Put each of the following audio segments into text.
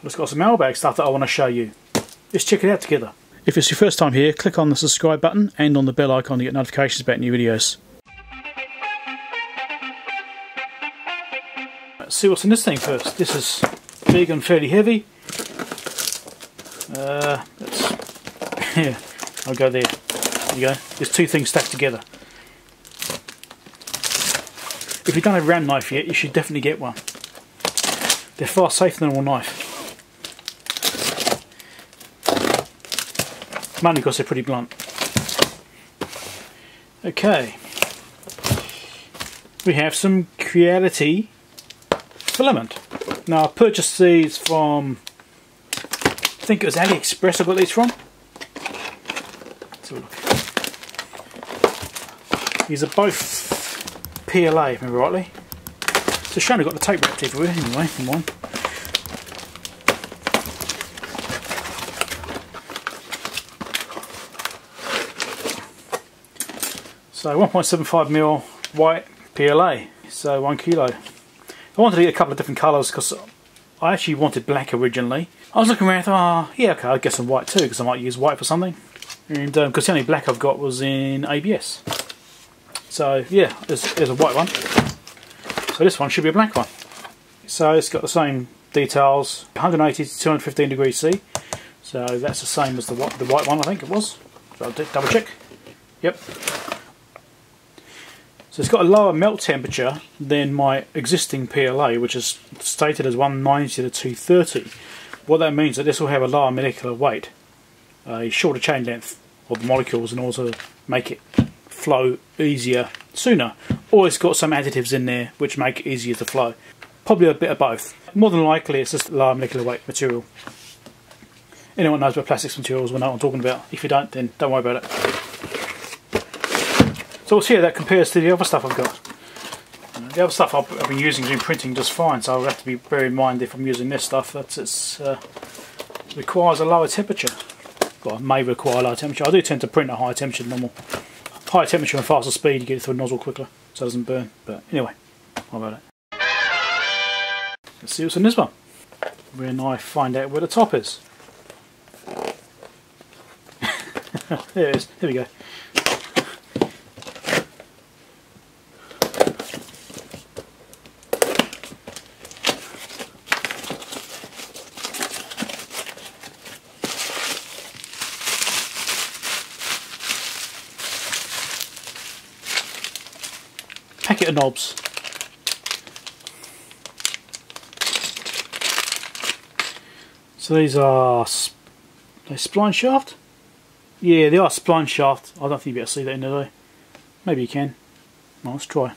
I've just got some mailbag stuff that I want to show you. Let's check it out together. If it's your first time here, click on the subscribe button and on the bell icon to get notifications about new videos. Let's see what's in this thing first. This is big and fairly heavy. Yeah, I'll go there. There you go. There's two things stacked together. If you don't have a round knife yet, you should definitely get one. They're far safer than a knife. Mainly because they're pretty blunt. Okay. We have some Creality filament. Now I purchased these from, I think it was AliExpress I got these from. Let's have a look. These are both PLA, if I remember rightly. It's a shame we got the tape wrapped everywhere anyway, in one. So 1.75mm white PLA, so 1 kilo. I wanted to get a couple of different colours because I actually wanted black originally. I was looking around, oh yeah, okay, I'll get some white too because I might use white for something. And because the only black I've got was in ABS. So yeah, there's a white one. So this one should be a black one. So it's got the same details, 180 to 215 degrees C. So that's the same as the white one, I think it was. So I'll double check. Yep. So it's got a lower melt temperature than my existing PLA, which is stated as 190 to 230. What that means is that this will have a lower molecular weight, a shorter chain length of the molecules in order to make it flow easier sooner. Or it's got some additives in there which make it easier to flow. Probably a bit of both. More than likely it's just lower molecular weight material. Anyone knows about plastics materials will know what I'm talking about. If you don't, then don't worry about it. So we'll see how that compares to the other stuff I've got. The other stuff I've been using has been printing just fine, so I'll have to be very in mind if I'm using this stuff that it requires a lower temperature. Well, it may require a lower temperature. I do tend to print at higher temperature than normal. Higher temperature and faster speed, you get it through the nozzle quicker, so it doesn't burn. But anyway, how about it? Let's see what's in this one. When I find out where the top is. There it is, here we go. Packet of knobs. So these are spline shaft? Yeah, they are spline shaft. I don't think you'll be able to see that in there though. Maybe you can. Well, let's try.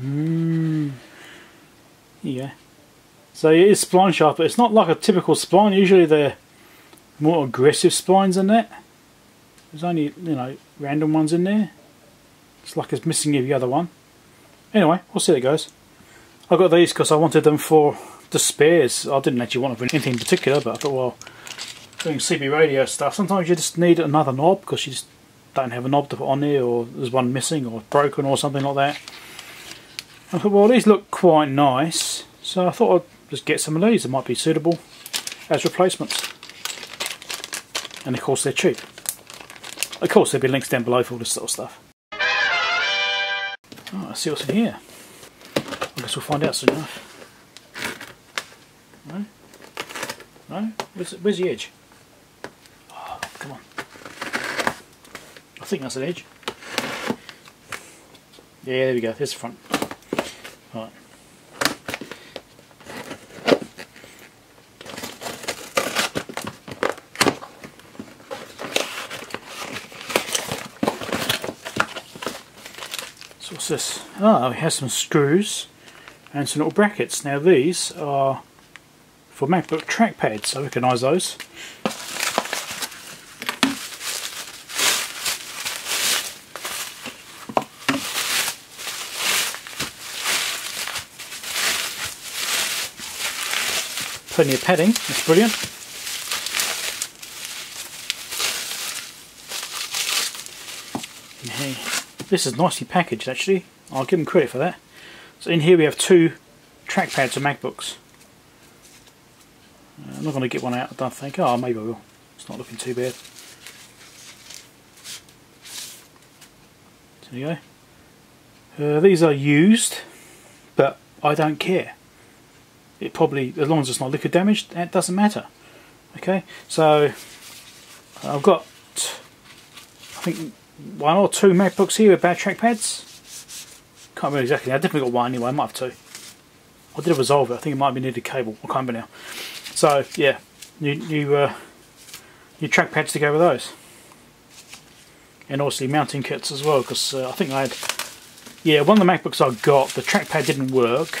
There you go. So it is spline shaft, but it's not like a typical spline. Usually they're more aggressive splines than that. There's only, you know, random ones in there. It's like it's missing every other one. Anyway, we'll see how it goes. I got these because I wanted them for the spares. I didn't actually want them for anything in particular, but I thought, well, doing CB radio stuff, sometimes you just need another knob because you just don't have a knob to put on there, or there's one missing or broken or something like that. I thought, well, these look quite nice, so I thought I'd just get some of these. They might be suitable as replacements. And of course they're cheap. Of course there'll be links down below for all this sort of stuff. Oh, let's see what's in here. I guess we'll find out soon enough. No? No? Where's the edge? Oh, come on. I think that's an edge. Yeah, there we go. There's the front. Right. What's this? Ah, it has some screws and some little brackets. Now these are for MacBook trackpads. I recognise those. Plenty of padding. That's brilliant. And here. This is nicely packaged actually, I'll give them credit for that. So in here we have two trackpads of MacBooks. I'm not going to get one out, I don't think. Oh, maybe I will. It's not looking too bad. So there you go. These are used, but I don't care. It probably, as long as it's not liquid damaged, that doesn't matter. Okay, so I've got, I think, one or two MacBooks here with bad trackpads. Can't remember exactly. I definitely got one anyway. I might have two. I did a resolver. I think it might be near the cable. I can't remember now. So yeah, new trackpads to go with those, and obviously mounting kits as well. Because I think I had, yeah, one of the MacBooks I got, the trackpad didn't work,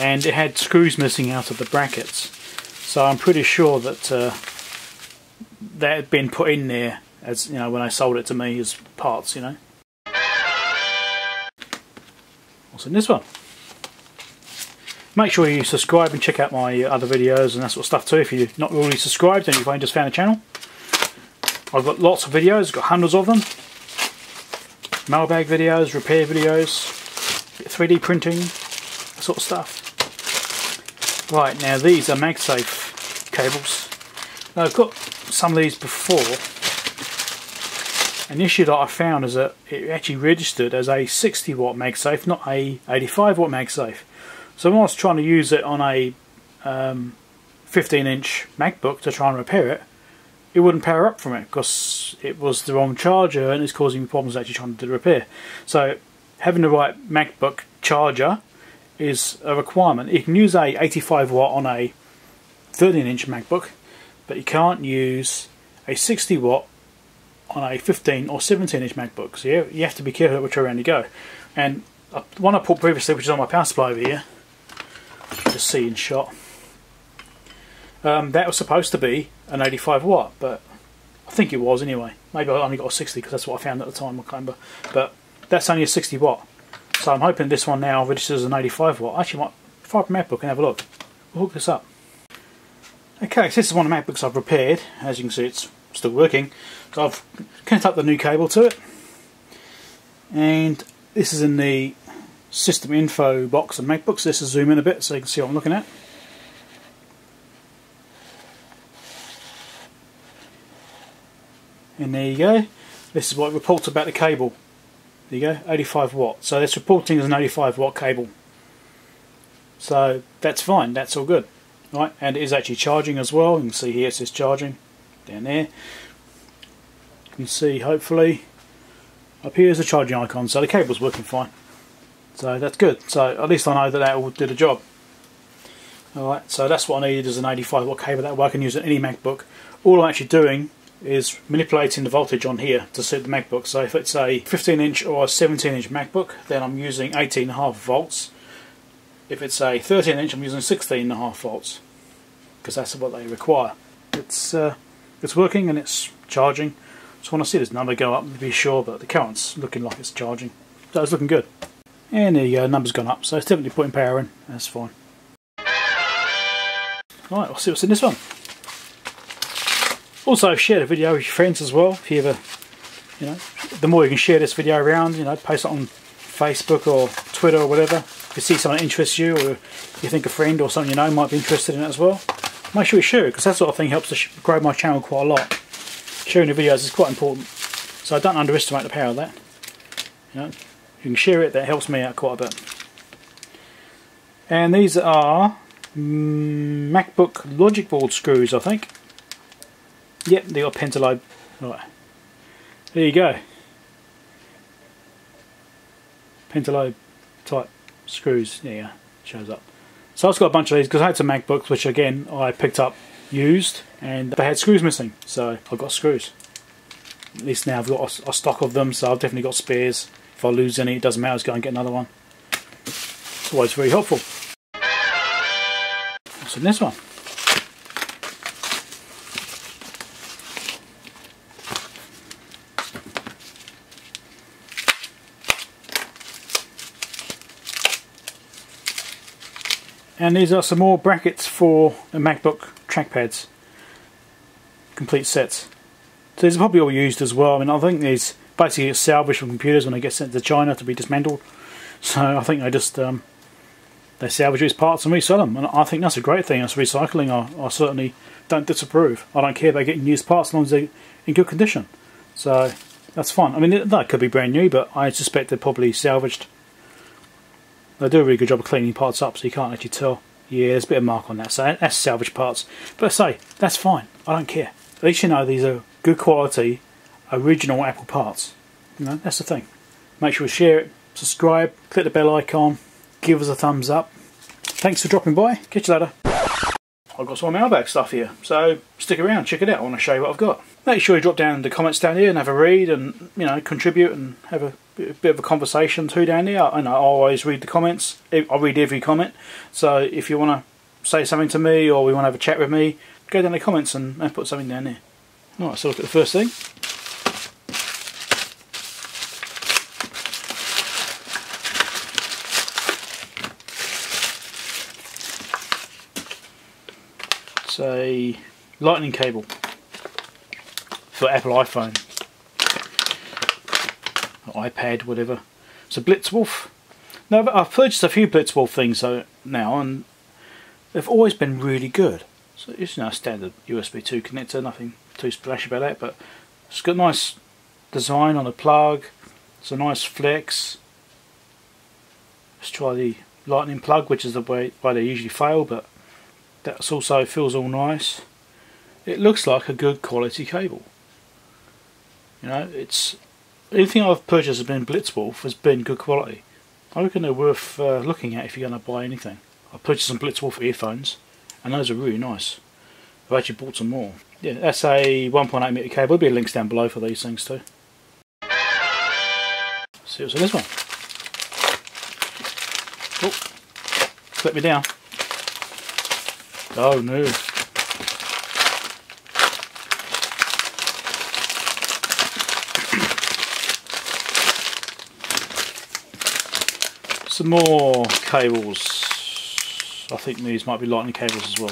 and it had screws missing out of the brackets. So I'm pretty sure that that had been put in there, as you know, when I sold it to me as parts, you know. What's in this one? Make sure you subscribe and check out my other videos and that sort of stuff too. If you're not already subscribed and you've only just found the channel, I've got lots of videos. I've got hundreds of them. Mailbag videos, repair videos, 3D printing, that sort of stuff. Right, now these are MagSafe cables. Now I've got some of these before. An issue that I found is that it actually registered as a 60 watt MagSafe, not a 85 watt MagSafe. So when I was trying to use it on a 15-inch MacBook to try and repair it, it wouldn't power up from it because it was the wrong charger, and it's causing me problems actually trying to do the repair. So having the right MacBook charger is a requirement. You can use a 85 watt on a 13-inch MacBook, but you can't use a 60 watt on a 15 or 17-inch MacBook. So yeah, you have to be careful which way around you go. And the one I pulled previously, which is on my power supply over here, just see in shot, that was supposed to be an 85 watt, but I think it was anyway. Maybe I only got a 60 because that's what I found at the time, I can't remember. But that's only a 60 watt. So I'm hoping this one now registers as an 85 watt. I actually might fire up a MacBook and have a look. We'll hook this up. Okay, so this is one of the MacBooks I've repaired. As you can see, it's still working. So I've connected up the new cable to it, and this is in the system info box of MacBooks. This is zoom in a bit so you can see what I'm looking at. And there you go. This is what it reports about the cable. There you go, 85 watt. So it's reporting as an 85 watt cable. So that's fine. That's all good. Right, and it is actually charging as well. You can see here it says charging down there. You can see, hopefully, up here is the charging icon, so the cable's working fine. So that's good. So at least I know that that will do the job. Alright, so that's what I needed, is an 85 watt cable. That way I can use it on any MacBook. All I'm actually doing is manipulating the voltage on here to suit the MacBook. So if it's a 15-inch or a 17-inch MacBook, then I'm using 18.5 volts. If it's a 13-inch, I'm using 16.5 volts. Because that's what they require. It's working and it's charging. So when I see this number go up, to be sure, but the current's looking like it's charging. So it's looking good. And there you go, number's gone up. So it's definitely putting power in. That's fine. Alright, we'll see what's in this one. Also, share the video with your friends as well. If you ever, you know, the more you can share this video around, you know, post it on Facebook or Twitter or whatever. If you see someone that interests you, or you think a friend or someone you know might be interested in it as well, make sure you share it, because that sort of thing helps to grow my channel quite a lot. Sharing the videos is quite important, so I don't underestimate the power of that. You know, if you can share it, that helps me out quite a bit. And these are MacBook logic board screws, I think. Yep, they got pentalobe. Right, there you go. Pentalobe type screws, there you go, shows up. So I've got a bunch of these because I had some MacBooks which again I picked up used, and they had screws missing, so I've got screws. At least now I've got a stock of them, so I've definitely got spares. If I lose any, it doesn't matter, I'll just go and get another one. It's always very helpful. What's in this one? And these are some more brackets for the MacBook trackpads, complete sets. So these are probably all used as well. I mean, I think these basically get salvaged from computers when they get sent to China to be dismantled. So I think they just They salvage these parts and resell them, and I think that's a great thing. As recycling, I certainly don't disapprove. I don't care about getting used parts as long as they're in good condition. So that's fine. I mean, that could be brand new, but I suspect they're probably salvaged. They do a really good job of cleaning parts up, so you can't actually tell. Yeah, there's a bit of mark on that, so that's salvage parts. But I say, that's fine. I don't care. At least you know these are good quality, original Apple parts. You know, that's the thing. Make sure you share it, subscribe, click the bell icon, give us a thumbs up. Thanks for dropping by. Catch you later. I've got some mailbag stuff here, so stick around, check it out. I want to show you what I've got. Make sure you drop down in the comments down here and have a read, and you know, contribute and have a bit of a conversation too down there. I know I always read the comments. I read every comment. So if you want to say something to me, or we want to have a chat with me, go down in the comments and put something down there. All right, so look at the first thing. It's a lightning cable for Apple iPhone, iPad, whatever. It's a Blitzwolf. Now, I've purchased a few Blitzwolf things now, and they've always been really good. So it's now a standard USB 2 connector, nothing too splashy about that, but it's got a nice design on the plug. It's a nice flex. Let's try the lightning plug, which is the way they usually fail, but that's also feels all nice. It looks like a good quality cable. You know, it's anything I've purchased has been Blitzwolf has been good quality. I reckon they're worth looking at if you're going to buy anything. I purchased some Blitzwolf earphones, and those are really nice. I've actually bought some more. Yeah, that's a 1.8 meter cable. There'll be links down below for these things too. Let's see what's in this one. Oh, let me down. Oh no. Some more cables. I think these might be lightning cables as well.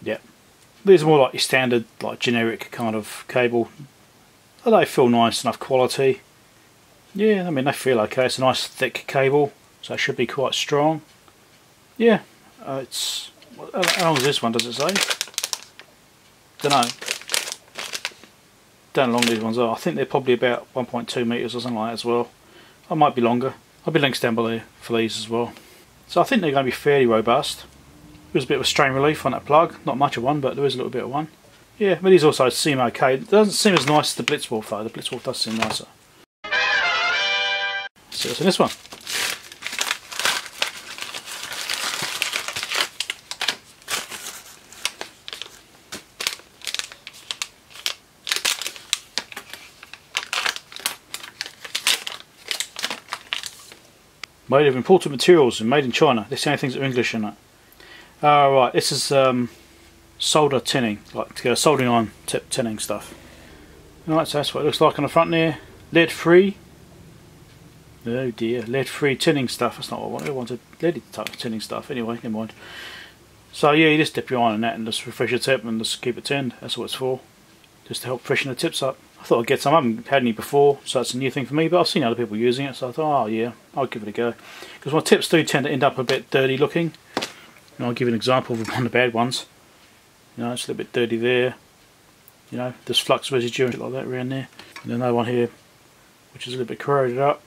Yep. These are more like your standard, like generic kind of cable. They feel nice enough quality. Yeah, I mean they feel okay. It's a nice thick cable. So it should be quite strong. Yeah, it's how long is this one? Does it say? Don't know. Don't know how long these ones are. I think they're probably about 1.2 meters or something like that as well. I might be longer. I'll be links down below for these as well. So I think they're going to be fairly robust. There's a bit of a strain relief on that plug. Not much of one, but there is a little bit of one. Yeah, but these also seem okay. It doesn't seem as nice as the Blitzwolf though. The Blitzwolf does seem nicer. So what's in this one? Made of imported materials and made in China. They're saying things that are English in it. Alright, this is solder tinning, like soldering iron tip tinning stuff. Alright, so that's what it looks like on the front there. Lead free. Oh dear, lead free tinning stuff. That's not what I wanted. I wanted leaded type of tinning stuff. Anyway, never mind. So yeah, you just dip your iron in that and just refresh your tip and just keep it tinned. That's what it's for. Just to help freshen the tips up. I thought I'd get some. I haven't had any before, so that's a new thing for me, but I've seen other people using it, so I thought, oh yeah, I'll give it a go. Because my tips do tend to end up a bit dirty looking. And I'll give you an example of one of the bad ones. You know, it's a little bit dirty there. You know, there's flux residue and shit like that around there. And another one here, which is a little bit corroded up.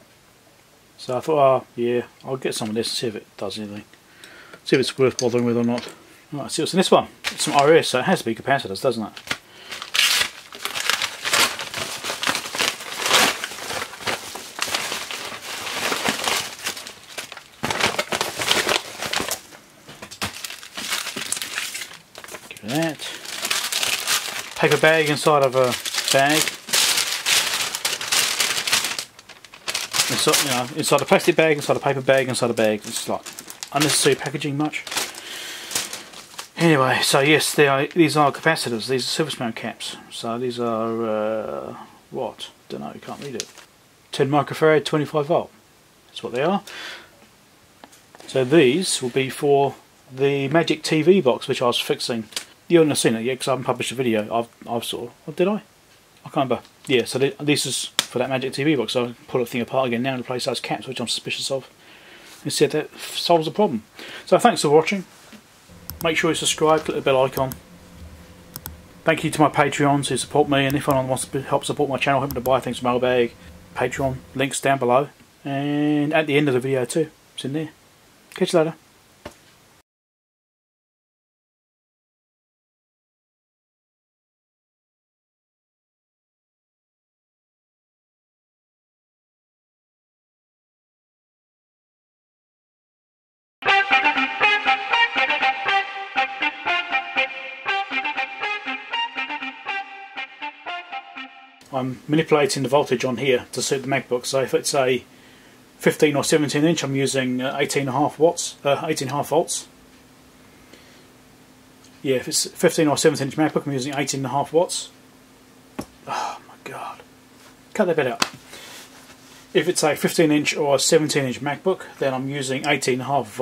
So I thought, oh yeah, I'll get some of this and see if it does anything. See if it's worth bothering with or not. Alright, see what's in this one. It's some RS, so it has to be capacitors, doesn't it? Paper bag inside of a bag. Inside, you know, inside a plastic bag, inside a paper bag, inside a bag. It's like unnecessary packaging much. Anyway, so yes, they are, these are capacitors. These are surface mount caps. So these are what? Don't know. Can't read it. 10 microfarad, 25 volt. That's what they are. So these will be for the Magic TV box, which I was fixing. You haven't seen it yet because I haven't published a video. I saw. Or did I? I can't remember. Yeah. So this is for that Magic TV box. So I'll pull the thing apart again now and replace those caps, which I'm suspicious of. And see if that solves the problem. So thanks for watching. Make sure you subscribe, click the bell icon. Thank you to my Patreons who support me, and if anyone wants to help support my channel, help me to buy things from Mailbag, Patreon, links down below. And at the end of the video too, it's in there. Catch you later. I'm manipulating the voltage on here to suit the MacBook, so if it's a 15 or 17 inch I'm using 18.5 volts. Yeah, if it's 15 or 17 inch MacBook I'm using 18.5 watts. Oh my god. Cut that bit out. If it's a 15 inch or 17 inch MacBook then I'm using 18.5 volts.